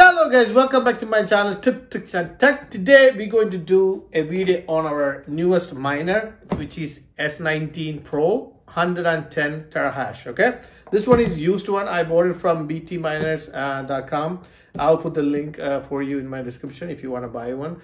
Hello guys, welcome back to my channel Tip Tricks and Tech. Today we're going to do a video on our newest miner, which is S19 Pro 110 terahash. Okay, this one is used one. I bought it from btminers.com. I'll put the link for you in my description if you want to buy one.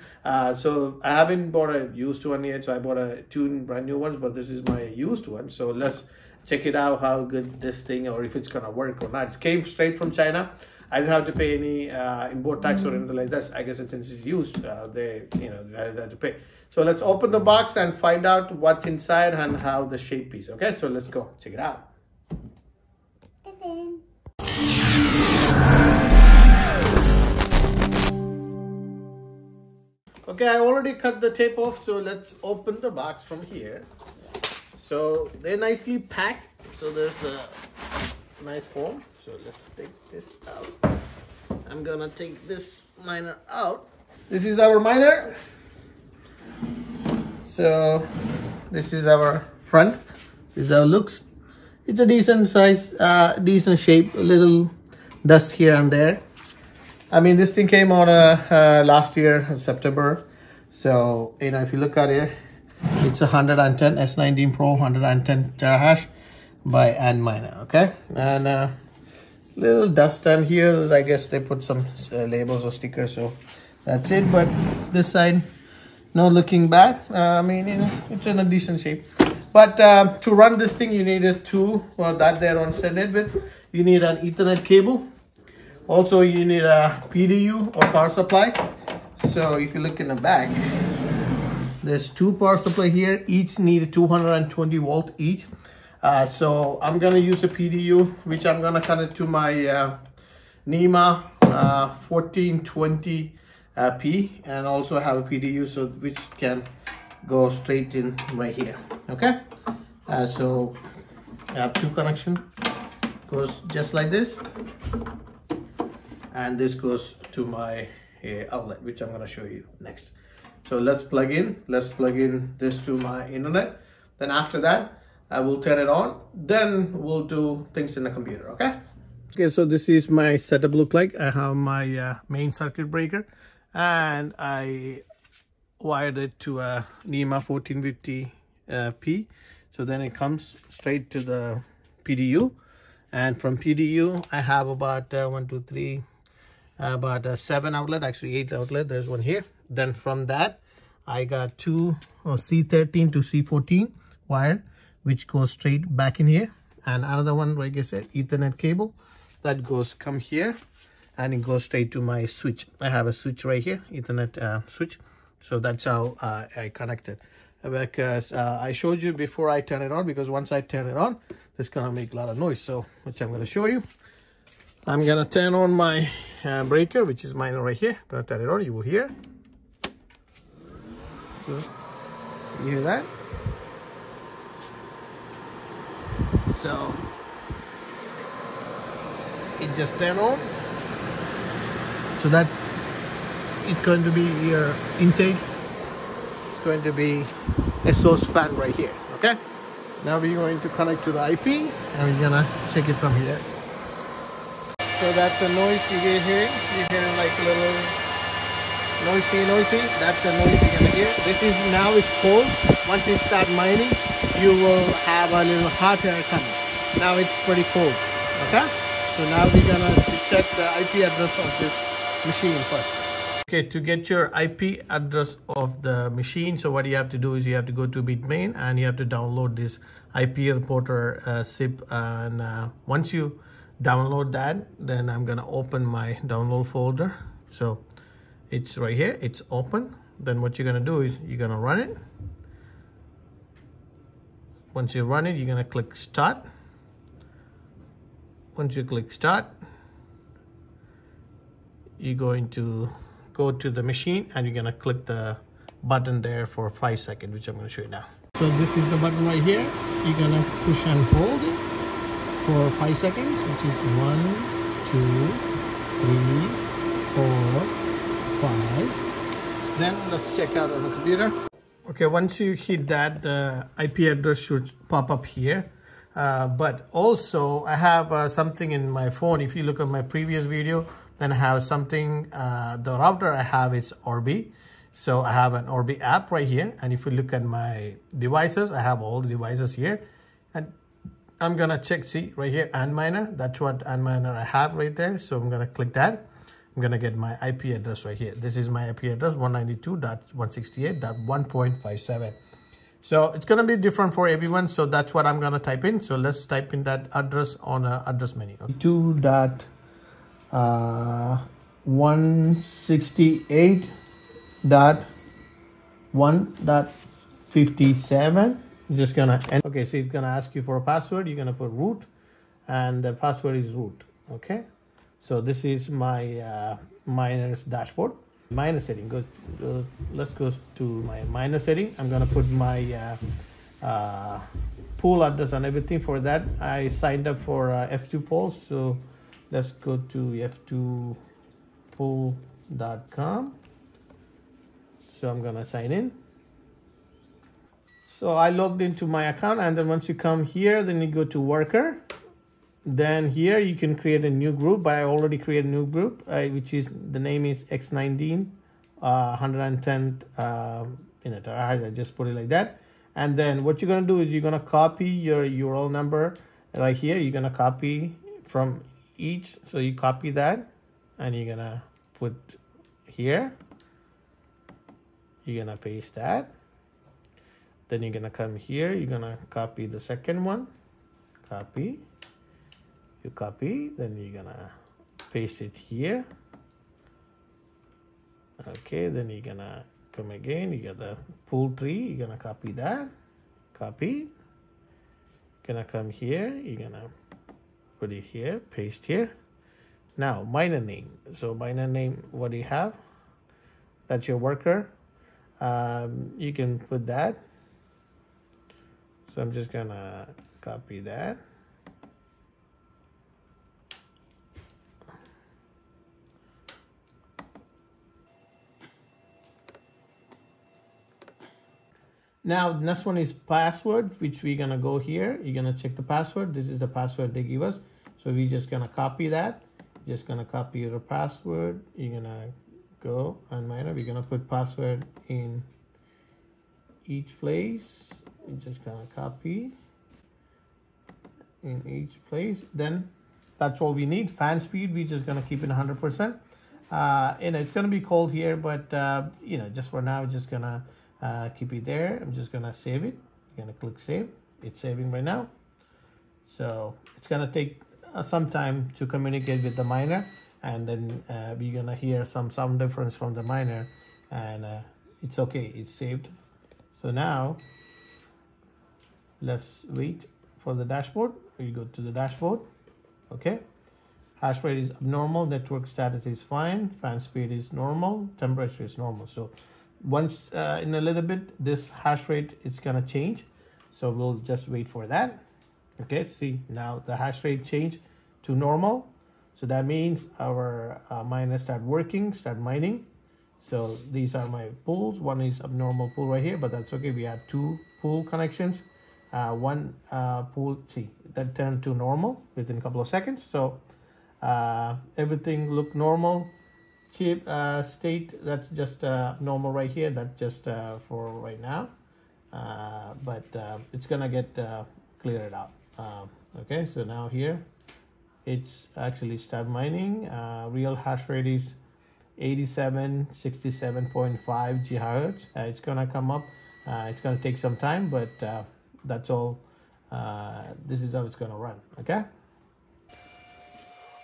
So I haven't bought a used one yet, so I bought two brand new ones, but this is my used one. So let's check it out, how good this thing, or if it's gonna work or not. It came straight from China. I didn't have to pay any import tax or anything like that. I guess since it's used, I didn't have to pay. So let's open the box and find out what's inside and how the shape is. Okay, so let's go check it out. Okay, I already cut the tape off, so let's open the box from here. So they're nicely packed. So there's a nice form. So let's take this out. I'm gonna take this miner out. This is our miner. So this is our front. This is how it looks. It's a decent size, decent shape, a little dust here and there. I mean, this thing came out last year in September. So, you know, if you look at it, it's 110 S19 Pro 110 terahash by Antminer. Okay, and little dust down here. I guess they put some labels or stickers, so that's it. But this side, no looking back. I mean, you know, it's in a decent shape. But to run this thing, you need a tool that they don't send it with. You need an Ethernet cable. Also, you need a PDU or power supply. So if you look in the back, there's two power supply here. Each need 220 volt each. So I'm gonna use a PDU, which I'm gonna connect to my NEMA 1420P, and also have a PDU, so which can go straight in right here. Okay, so I have two connection, goes just like this, and this goes to my outlet, which I'm gonna show you next. So let's plug in this to my internet. Then after that, I will turn it on, then we'll do things in the computer. Okay, so this is my setup look like. I have my main circuit breaker, and I wired it to a NEMA 1450P. So then it comes straight to the PDU, and from PDU I have about seven outlet, actually eight outlet. There's one here. Then from that I got two C13 to C14 wire, which goes straight back in here, and another one, like I said, Ethernet cable that come here, and it goes straight to my switch. I have a switch right here, Ethernet switch. So that's how I connect it, because I showed you before I turn it on, because once I turn it on, it's gonna make a lot of noise. So which I'm gonna show you. I'm gonna turn on my breaker, which is mine right here. I'm gonna turn it on. You will hear. So you hear that. So it just turned on. So that's it's going to be your intake. It's going to be a source fan right here. Okay. Now we're going to connect to the IP, and we're gonna check it from here. So that's the noise you get here. You hear like a little noisy. That's the noise you're gonna hear. This is now it's cold. Once you start mining, you will have a little hot air coming. Now it's pretty cold. Okay, so now we're gonna check the IP address of this machine first. Okay, to get your IP address of the machine, so what you have to do is you have to go to BITMAIN, and you have to download this IP reporter zip, and once you download that, then I'm gonna open my download folder. So it's right here, it's open. Then what you're gonna do is you're gonna run it. Once you run it, you're gonna click start. Once you click start, you're going to go to the machine, and you're gonna click the button there for 5 seconds, which I'm gonna show you now. So this is the button right here. You're gonna push and hold it for 5 seconds, which is 1, 2, 3, 4, 5. Then let's check out on the computer. Okay, once you hit that, the IP address should pop up here. But also I have something in my phone. If you look at my previous video, Then I have something, the router I have is Orbi. So I have an Orbi app right here. And if you look at my devices, I have all the devices here. And I'm gonna check, see right here, Antminer. That's what Antminer I have right there. So I'm gonna click that. I'm gonna get my IP address right here. This is my IP address, 192.168.1.57. So it's gonna be different for everyone. So that's what I'm gonna type in. So let's type in that address on the address menu. 192.168.1.57. Just gonna end. Okay, so it's gonna ask you for a password. You're gonna put root, and the password is root. Okay, so this is my miners dashboard. Miner setting. Let's go to my miner setting. I'm gonna put my pool address and everything. For that, I signed up for F2Pool. So let's go to F2Pool.com. So I'm gonna sign in. So I logged into my account, and then once you come here, then you go to worker. Then here you can create a new group, but I already created a new group, which is, the name is S19 110th minute. I just put it like that. And then what you're gonna do is you're gonna copy your URL number right here. You're gonna copy from each, so you copy that, and you're gonna put here. You're gonna paste that. Then you're gonna come here, you're gonna copy the second one, copy, you copy, then you're gonna paste it here. Okay, then you're gonna come again, you got the pool tree, you're gonna copy that, copy, gonna come here, you're gonna put it here, paste here. Now miner name. So miner name, what do you have? That's your worker. You can put that. So I'm just gonna copy that. Now, next one is password, which we're gonna go here. You're gonna check the password. This is the password they give us. So we're just gonna copy that. Just gonna copy your password. You're gonna go on Antminer. We're gonna put password in each place. We're just gonna copy in each place. Then that's all we need. Fan speed, we're just gonna keep it 100%. And it's gonna be cold here, but you know, just for now, just gonna keep it there. I'm just gonna save it. You're gonna click save. It's saving right now. So it's gonna take some time to communicate with the miner, and then we're gonna hear some sound difference from the miner, and it's okay. It's saved. So now, let's wait for the dashboard. You go to the dashboard. Okay. Hash rate is abnormal. Network status is fine. Fan speed is normal. Temperature is normal. So once in a little bit, this hash rate is going to change. So we'll just wait for that. Okay. See, now the hash rate changed to normal. So that means our miners start working, start mining. So these are my pools. One is abnormal pool right here, but that's okay. We have two pool connections. One pool, see, that turned to normal within a couple of seconds. So everything looked normal. Cheap state, that's just normal right here. That's just for right now. But it's gonna get cleared out. Okay, so now here, it's actually start mining. Real hash rate is 8767.5 gigahertz. It's gonna come up. It's gonna take some time, but that's all. This is how it's gonna run.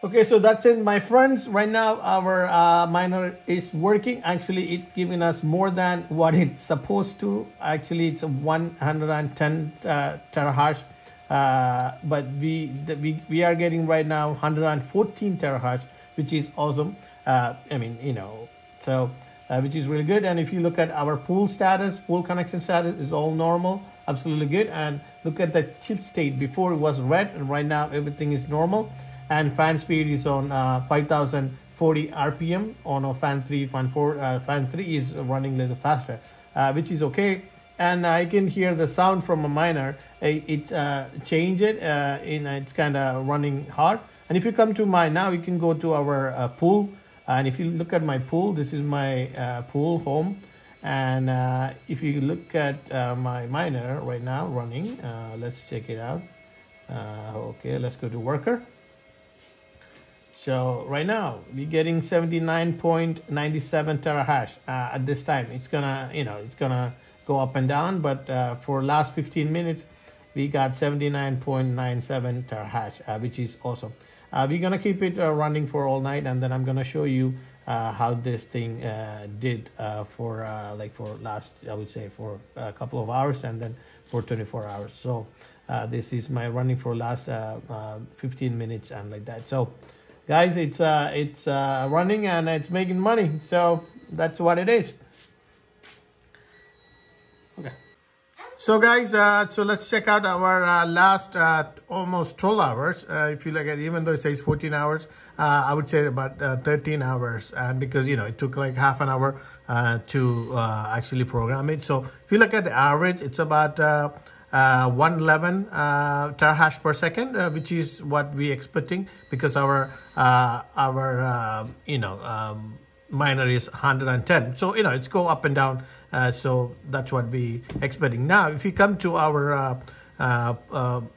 Okay, so that's it, my friends. Right now our miner is working. Actually, it's giving us more than what it's supposed to. Actually, it's 110 terahash, but we are getting right now 114 terahash, which is awesome. I mean, you know, so which is really good. And if you look at our pool status, pool connection status is all normal, absolutely good. And look at the chip state. Before it was red, and right now everything is normal. And fan speed is on 5040 RPM on a fan 3, fan 4. Fan 3 is running a little faster, which is okay. And I can hear the sound from a miner. It changed it, and it's kind of running hard. And if you come to my, now you can go to our pool. And if you look at my pool, this is my pool home. And if you look at my miner right now running, let's check it out. Okay, let's go to worker. So right now we're getting 79.97 terahash at this time. It's gonna, you know, it's gonna go up and down, but for last 15 minutes, we got 79.97 terahash, which is awesome. We're gonna keep it running for all night, and then I'm gonna show you how this thing did for like for last, I would say for a couple of hours, and then for 24 hours. So this is my running for last 15 minutes and like that. So. Guys, it's running and it's making money, so that's what it is. Okay. So guys, so let's check out our last almost 12 hours. If you look at, even though it says 14 hours, I would say about 13 hours, and because you know it took like half an hour to actually program it. So if you look at the average, it's about 111 terahash per second, which is what we expecting, because our you know miner is 110, so you know it's go up and down, so that's what we expecting. Now if you come to our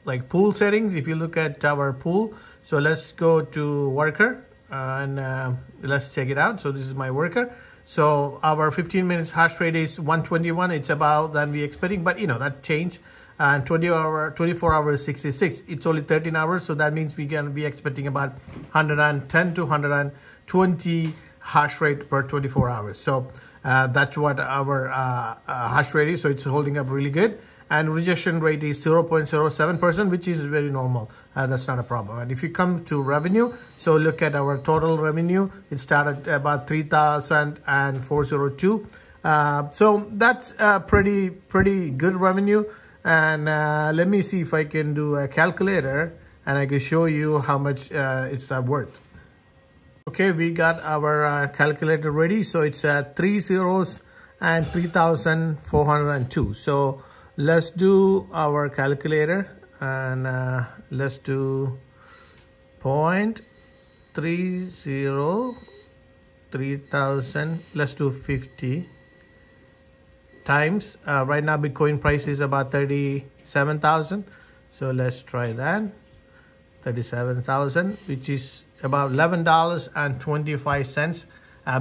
like pool settings, if you look at our pool, so let's go to worker and let's check it out. So this is my worker. So our 15 minutes hash rate is 121. It's about than we expecting, but you know that changed. And 24 hours 66. It's only 13 hours, so that means we can be expecting about 110 to 120 hash rate per 24 hours. So that's what our hash rate is. So it's holding up really good. And rejection rate is 0.07%, which is very normal. That's not a problem. And if you come to revenue, so look at our total revenue. It started about 3,402. So that's pretty good revenue. And let me see if I can do a calculator and I can show you how much it's worth. Okay, we got our calculator ready. So it's 3 zeros and 3,402. So let's do our calculator and let's do 0.303000, let's do 50 times right now Bitcoin price is about 37,000, so let's try that 37,000, which is about $11.25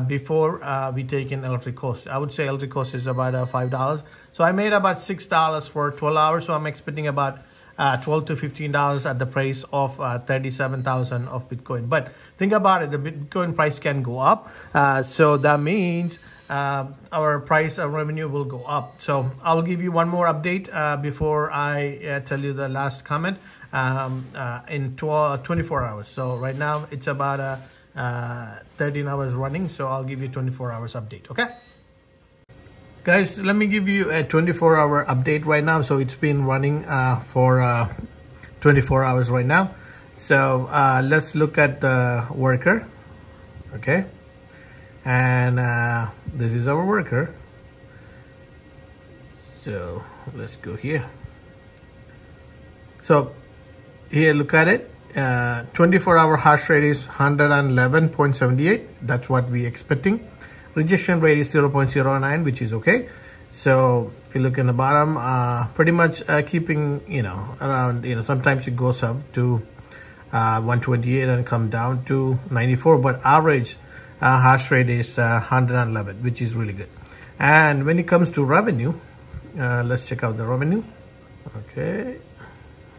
before we take in electric cost. I would say electric cost is about $5. So I made about $6 for 12 hours. So I'm expecting about $12 to $15 at the price of 37,000 of Bitcoin. But think about it, the Bitcoin price can go up. So that means our price of revenue will go up. So I'll give you one more update before I tell you the last comment in 24 hours. So right now it's about 13 hours running, so I'll give you 24 hours update. Okay guys, let me give you a 24 hour update right now. So it's been running for 24 hours right now. So let's look at the worker. Okay, and this is our worker. So let's go here. So here, look at it. 24 hour hash rate is 111.78. that's what we expecting. Rejection rate is 0.09, which is okay. So if you look in the bottom, pretty much keeping, you know, around, you know, sometimes it goes up to 128 and come down to 94, but average hash rate is 111, which is really good. And when it comes to revenue, let's check out the revenue. Okay,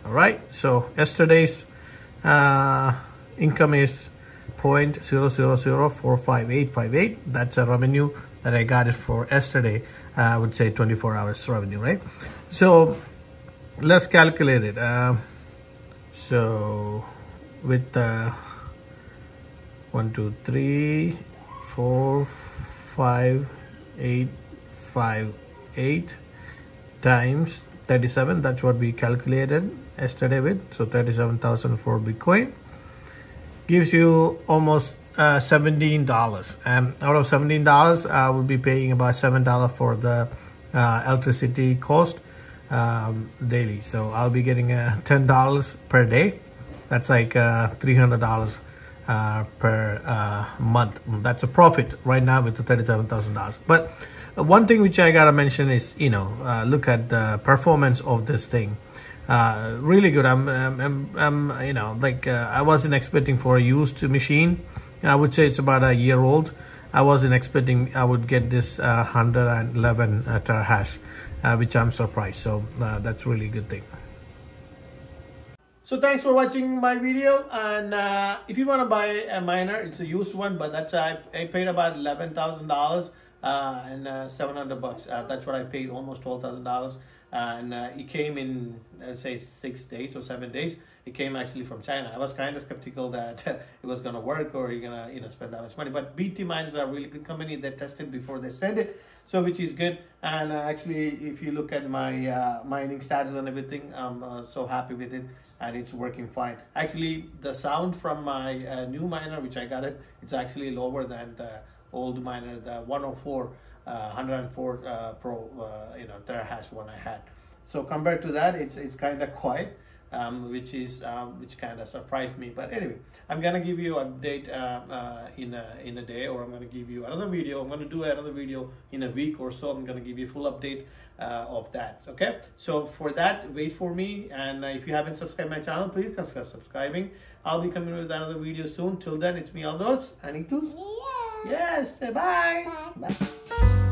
all right, so yesterday's income is 0.00045858. that's a revenue that I got it for yesterday. I would say 24 hours revenue, right? So let's calculate it. So with 1 2 3 4 5 8 5 8 times 37, that's what we calculated yesterday with. So 37,000 for Bitcoin gives you almost $17, and out of $17 I will be paying about $7 for the electricity cost daily. So I'll be getting $10 per day That's like $300 per month. That's a profit right now with the $37,000. But one thing which I gotta mention is, you know, look at the performance of this thing. Really good. I'm you know, like I wasn't expecting for a used machine. I would say it's about a year old. I wasn't expecting I would get this 111 terahash, which I'm surprised. So that's really good thing. So thanks for watching my video, and if you want to buy a miner, it's a used one, but that's I paid about $11,000 and $700. That's what I paid, almost $12,000, and it came in, let's say, 6 days or 7 days. It came actually from China. I was kind of skeptical that it was going to work or you're going to, you know, spend that much money. But BT Miners are a really good company. They test it before they send it, so which is good. And actually, if you look at my mining status and everything, I'm so happy with it, and it's working fine. Actually, the sound from my new miner, which I got it, it's actually lower than the old miner, the 104 Pro, you know, terahash one I had. So compared to that, it's kind of quiet. Which kind of surprised me. But anyway, I'm gonna give you an update in a day, or I'm gonna give you another video. I'm gonna do another video in a week or so. I'm gonna give you a full update of that. Okay, so for that, wait for me. And if you haven't subscribed my channel, please consider subscribing. I'll be coming with another video soon. Till then, it's me, Aldos, and Etoos. Yeah. Yes. Say bye. Bye. Bye.